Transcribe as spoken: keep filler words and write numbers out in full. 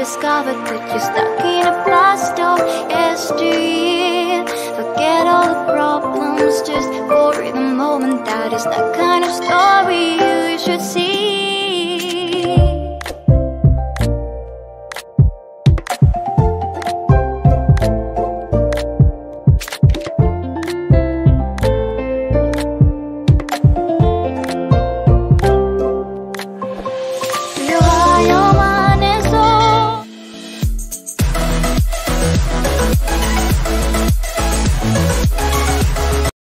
discovered that you're stuck in a blast of S D. Forget all the problems just for the moment. That is the kind of story you should see.